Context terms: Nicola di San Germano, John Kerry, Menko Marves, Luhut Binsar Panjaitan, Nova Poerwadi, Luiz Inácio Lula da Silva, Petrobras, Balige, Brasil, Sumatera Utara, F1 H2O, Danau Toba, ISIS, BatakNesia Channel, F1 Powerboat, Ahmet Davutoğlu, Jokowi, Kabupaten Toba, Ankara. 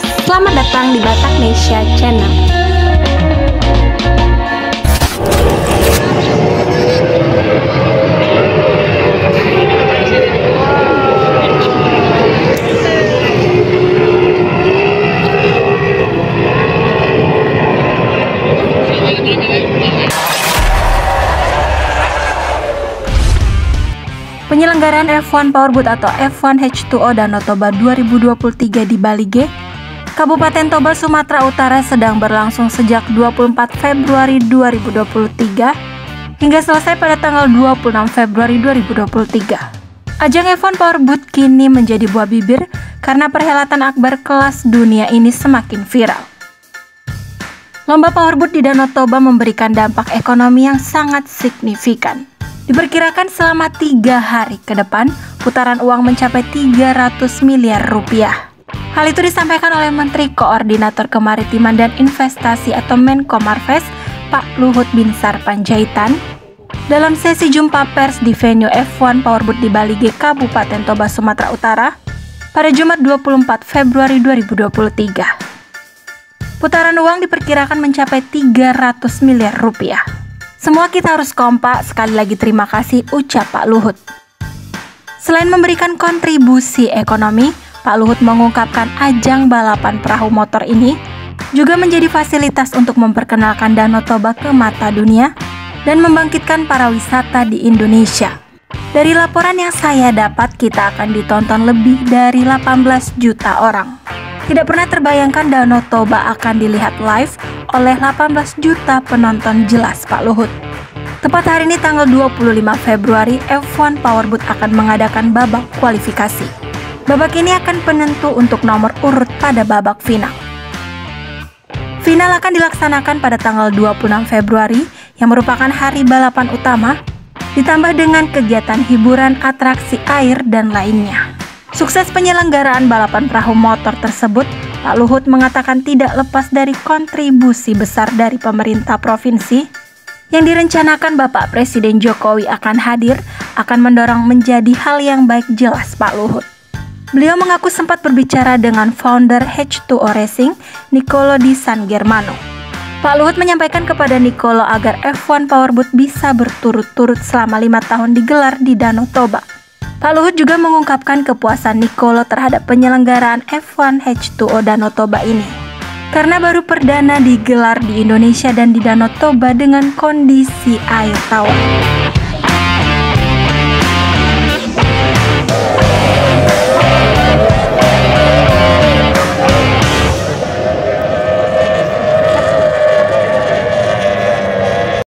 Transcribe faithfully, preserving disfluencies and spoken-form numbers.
Marves. Selamat datang di BatakNesia Channel. Penyelenggaraan F satu Powerboat atau F satu H dua O Danau Toba dua ribu dua puluh tiga di Balige, Kabupaten Toba, Sumatera Utara sedang berlangsung sejak dua puluh empat Februari dua ribu dua puluh tiga hingga selesai pada tanggal dua puluh enam Februari dua ribu dua puluh tiga. Ajang F satu Powerboat kini menjadi buah bibir karena perhelatan akbar kelas dunia ini semakin viral. Lomba Powerboat di Danau Toba memberikan dampak ekonomi yang sangat signifikan. Diperkirakan selama tiga hari ke depan, putaran uang mencapai tiga ratus miliar rupiah. Hal itu disampaikan oleh Menteri Koordinator Kemaritiman dan Investasi atau Menko Marves, Pak Luhut Binsar Panjaitan, dalam sesi jumpa pers di venue F satu Powerboat di Balige, Kabupaten Toba, Sumatera Utara, pada Jumat dua puluh empat Februari dua ribu dua puluh tiga. Putaran uang diperkirakan mencapai tiga ratus miliar rupiah. Semua kita harus kompak, sekali lagi terima kasih, ucap Pak Luhut. Selain memberikan kontribusi ekonomi, Pak Luhut mengungkapkan ajang balapan perahu motor ini juga menjadi fasilitas untuk memperkenalkan Danau Toba ke mata dunia dan membangkitkan para wisata di Indonesia. Dari laporan yang saya dapat, kita akan ditonton lebih dari delapan belas juta orang. Tidak pernah terbayangkan Danau Toba akan dilihat live oleh delapan belas juta penonton, jelas Pak Luhut. Tepat hari ini tanggal dua puluh lima Februari, F satu Powerboat akan mengadakan babak kualifikasi. Babak ini akan penentu untuk nomor urut pada babak final. Final akan dilaksanakan pada tanggal dua puluh enam Februari yang merupakan hari balapan utama, ditambah dengan kegiatan hiburan, atraksi air, dan lainnya. Sukses penyelenggaraan balapan perahu motor tersebut, Pak Luhut mengatakan tidak lepas dari kontribusi besar dari pemerintah provinsi yang direncanakan Bapak Presiden Jokowi akan hadir, akan mendorong menjadi hal yang baik, jelas Pak Luhut. Beliau mengaku sempat berbicara dengan founder H dua O Racing, Nicola di San Germano. Pak Luhut menyampaikan kepada Nicola agar F satu Powerboat bisa berturut-turut selama lima tahun digelar di Danau Toba. Pak Luhut juga mengungkapkan kepuasan Nicola terhadap penyelenggaraan F satu H dua O Danau Toba ini, karena baru perdana digelar di Indonesia dan di Danau Toba dengan kondisi air tawar.